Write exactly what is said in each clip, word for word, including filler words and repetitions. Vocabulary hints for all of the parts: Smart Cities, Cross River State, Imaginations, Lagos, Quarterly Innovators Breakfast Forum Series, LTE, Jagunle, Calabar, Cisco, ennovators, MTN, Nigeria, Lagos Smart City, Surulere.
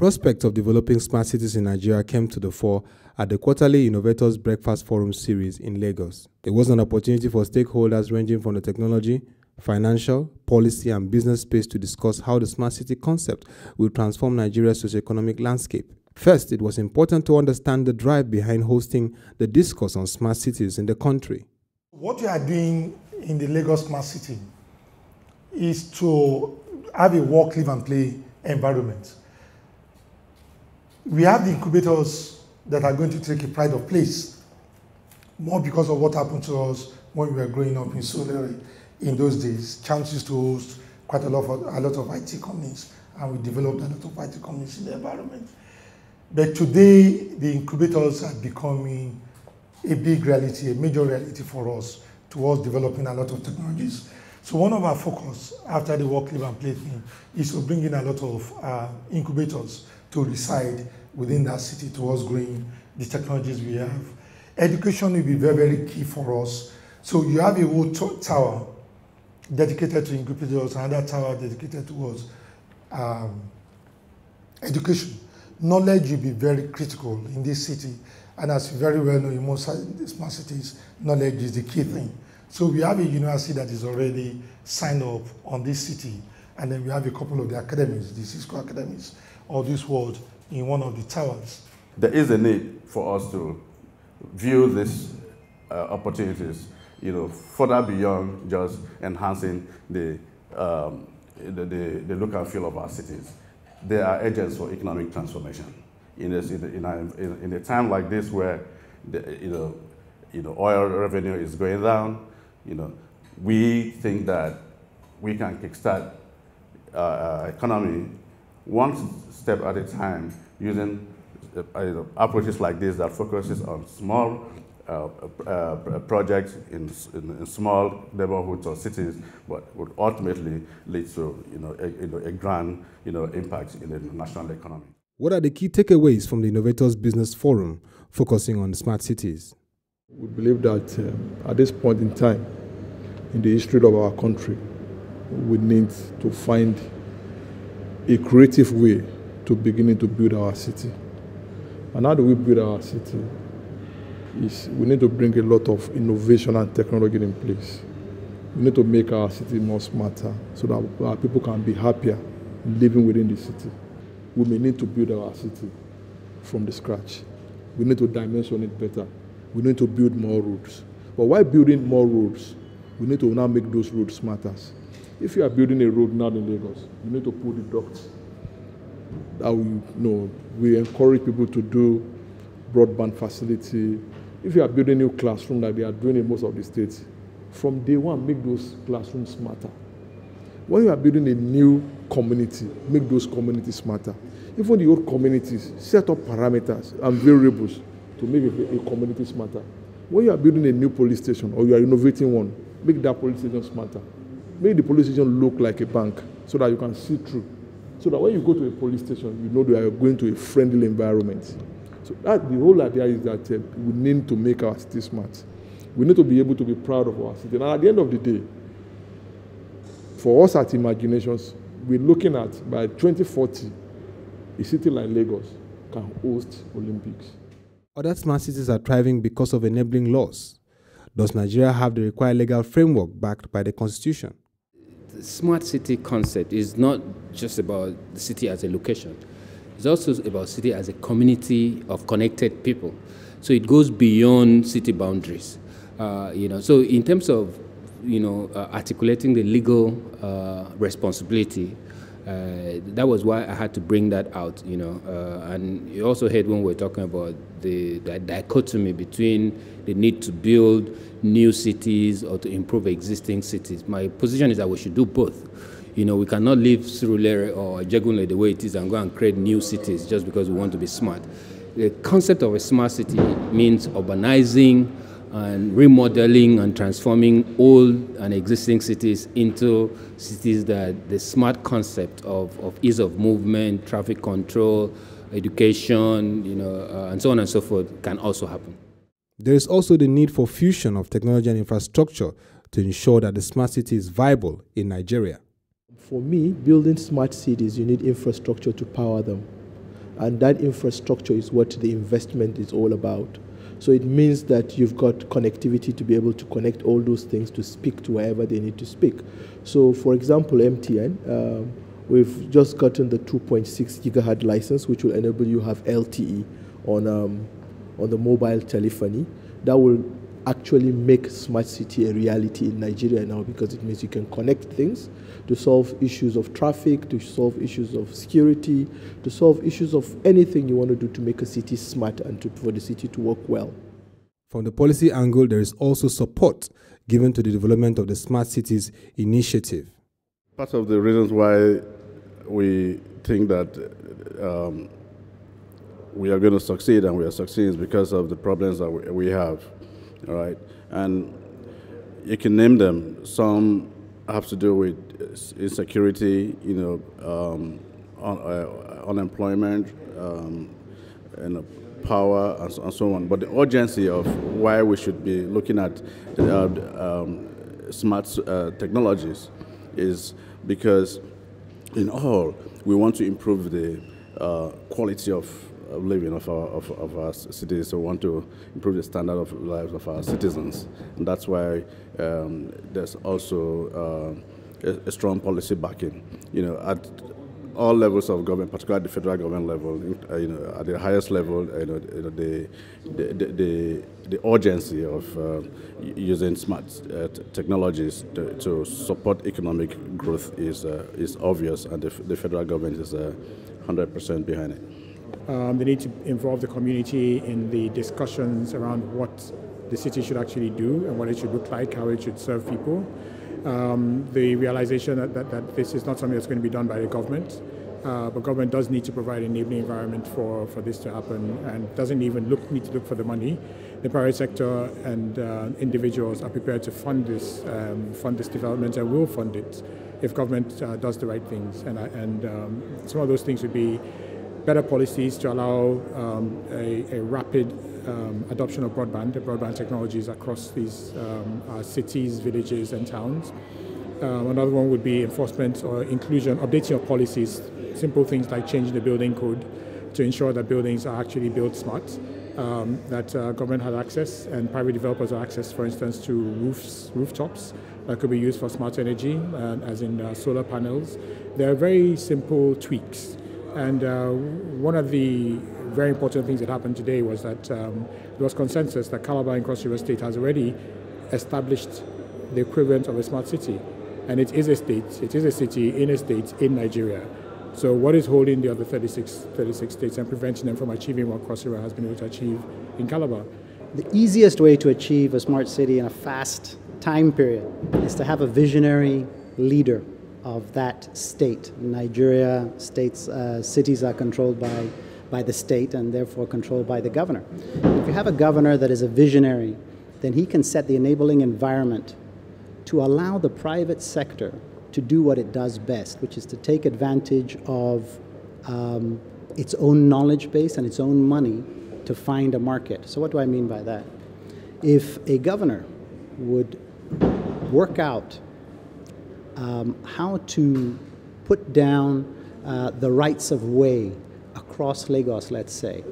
prospect of developing smart cities in Nigeria came to the fore at the Quarterly Innovators Breakfast Forum Series in Lagos. It was an opportunity for stakeholders ranging from the technology, financial, policy and business space to discuss how the smart city concept will transform Nigeria's socioeconomic landscape. First, it was important to understand the drive behind hosting the discourse on smart cities in the country. What we are doing in the Lagos Smart City is to have a work, live and play environment. We have the incubators that are going to take a pride of place, more because of what happened to us when we were growing up in Surulere. In those days, Champs used to host quite a lot of, a lot of I T companies, and we developed a lot of I T companies in the environment. But today, the incubators are becoming a big reality, a major reality for us, towards developing a lot of technologies. So one of our focus after the work, live and play thing is to bring in a lot of uh, incubators to reside within that city towards growing the technologies we have. Education will be very, very key for us. So you have a whole tower dedicated to incubators, another tower dedicated towards um, education. Knowledge will be very critical in this city. And as you very well know, in most smart cities, knowledge is the key thing. So we have a university that is already signed up on this city. And then we have a couple of the academies, the Cisco academies, or this world in one of the towers. There is a need for us to view these uh, opportunities, you know, further beyond just enhancing the, um, the, the, the look and feel of our cities. They are agents for economic transformation. In a, in, a, in a time like this where the, you know, you know, oil revenue is going down, you know, we think that we can kickstart uh, economy one step at a time using uh, you know, approaches like this that focuses on small uh, uh, projects in, in, in small neighborhoods or cities, but would ultimately lead to you know a, you know, a grand you know impact in the national economy. What are the key takeaways from the Innovators Business Forum focusing on smart cities? We believe that uh, at this point in time in the history of our country, we need to find a creative way to beginning to build our city. And how do we build our city? Is we need to bring a lot of innovation and technology in place. We need to make our city more smarter so that our people can be happier living within the city. We may need to build our city from the scratch. We need to dimension it better. We need to build more roads. But while building more roads, we need to now make those roads smarter. If you are building a road now in Lagos, you need to put the ducts that we, you know, we encourage people to do broadband facility. If you are building new classroom like they are doing in most of the states, from day one, make those classrooms smarter. When you are building a new community, make those communities smarter. Even the old communities, set up parameters and variables to make a, a community smarter. When you are building a new police station or you are innovating one, make that police station smarter. Make the police station look like a bank so that you can see through. So that when you go to a police station, you know that you're going to a friendly environment. So that the whole idea is that uh, we need to make our city smart. We need to be able to be proud of our city. And at the end of the day, for us at Imaginations, we're looking at by twenty forty, a city like Lagos can host Olympics. Other smart cities are thriving because of enabling laws. Does Nigeria have the required legal framework backed by the Constitution? The smart city concept is not just about the city as a location. It's also about city as a community of connected people. So it goes beyond city boundaries. Uh, you know, so in terms of you know uh, articulating the legal uh, responsibility, Uh, that was why I had to bring that out, you know, uh, and you also heard when we were talking about the, the dichotomy between the need to build new cities or to improve existing cities. My position is that we should do both. You know, we cannot leave Surulere or Jagunle the way it is and go and create new cities just because we want to be smart. The concept of a smart city means urbanizing and remodeling and transforming old and existing cities into cities that the smart concept of, of ease of movement, traffic control, education, you know, uh, and so on and so forth can also happen. There is also the need for fusion of technology and infrastructure to ensure that the smart city is viable in Nigeria. For me, building smart cities, you need infrastructure to power them. And that infrastructure is what the investment is all about. So it means that you've got connectivity to be able to connect all those things to speak to wherever they need to speak. So, for example, M T N, um, we've just gotten the two point six gigahertz license, which will enable you to have L T E on, um, on the mobile telephony. That will actually make Smart City a reality in Nigeria now, because it means you can connect things to solve issues of traffic, to solve issues of security, to solve issues of anything you want to do to make a city smart and to, for the city to work well. From the policy angle, there is also support given to the development of the Smart Cities initiative. Part of the reasons why we think that um, we are going to succeed, and we are succeeding, is because of the problems that we, we have. All right, and you can name them. Some have to do with insecurity, you know, um, un uh, unemployment, um, and uh, power, and so, and so on. But the urgency of why we should be looking at uh, um, smart uh, technologies is because, in all, we want to improve the uh, quality of living of our, of, of our cities, so we want to improve the standard of lives of our citizens. And that's why um, there's also uh, a, a strong policy backing, you know, at all levels of government, particularly at the federal government level, uh, you know, at the highest level, you know, the, the, the, the, the urgency of uh, using smart uh, technologies to, to support economic growth is, uh, is obvious, and the, the federal government is uh, one hundred percent behind it. Um, they need to involve the community in the discussions around what the city should actually do and what it should look like, how it should serve people. Um, the realization that, that, that this is not something that's going to be done by the government, uh, but government does need to provide an enabling environment for, for this to happen, and doesn't even look, need to look for the money. The private sector and uh, individuals are prepared to fund this, um, fund this development, and will fund it if government uh, does the right things. And, and um, some of those things would be better policies to allow um, a, a rapid um, adoption of broadband, broadband technologies across these um, uh, cities, villages, and towns. Um, another one would be enforcement or inclusion, updating of policies, simple things like changing the building code to ensure that buildings are actually built smart, um, that uh, government has access and private developers have access, for instance, to roofs, rooftops that could be used for smart energy, uh, as in uh, solar panels. They are very simple tweaks. And uh, one of the very important things that happened today was that um, there was consensus that Calabar and Cross River State has already established the equivalent of a smart city. And it is a state, it is a city in a state in Nigeria. So what is holding the other thirty-six states and preventing them from achieving what Cross River has been able to achieve in Calabar? The easiest way to achieve a smart city in a fast time period is to have a visionary leader of that state. In Nigeria, states, uh, cities are controlled by, by the state, and therefore controlled by the governor. If you have a governor that is a visionary, then he can set the enabling environment to allow the private sector to do what it does best, which is to take advantage of um, its own knowledge base and its own money to find a market. So what do I mean by that? If a governor would work out Um, how to put down uh, the rights of way across Lagos, let's say.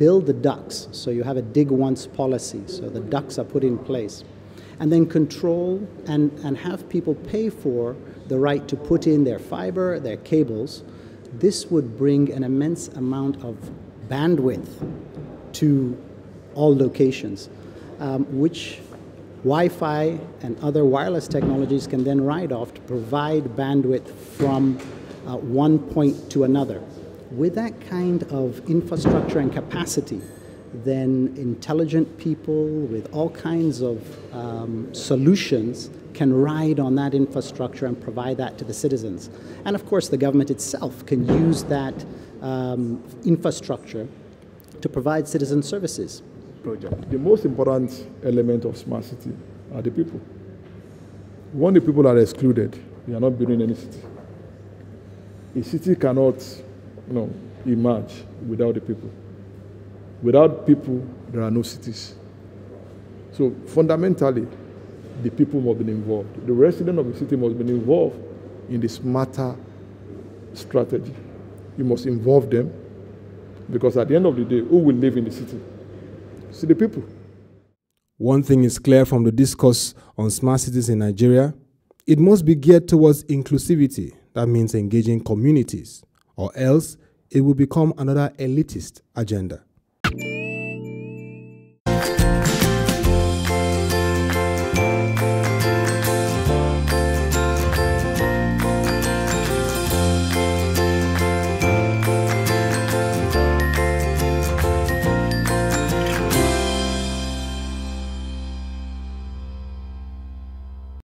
Build the ducts, so you have a dig once policy, so the ducts are put in place. And then control and, and have people pay for the right to put in their fiber, their cables. This would bring an immense amount of bandwidth to all locations, um, which Wi-Fi and other wireless technologies can then ride off to provide bandwidth from uh, one point to another. With that kind of infrastructure and capacity, then intelligent people with all kinds of um, solutions can ride on that infrastructure and provide that to the citizens. And of course, the government itself can use that um, infrastructure to provide citizen services. Project. The most important element of smart city are the people. When the people are excluded, we are not building any city. A city cannot, you know, emerge without the people. Without people, there are no cities. So fundamentally, the people must be involved. The resident of the city must be involved in the smarter strategy. You must involve them. Because at the end of the day, who will live in the city? See the people. One thing is clear from the discourse on smart cities in Nigeria. It must be geared towards inclusivity. That means engaging communities, or else it will become another elitist agenda.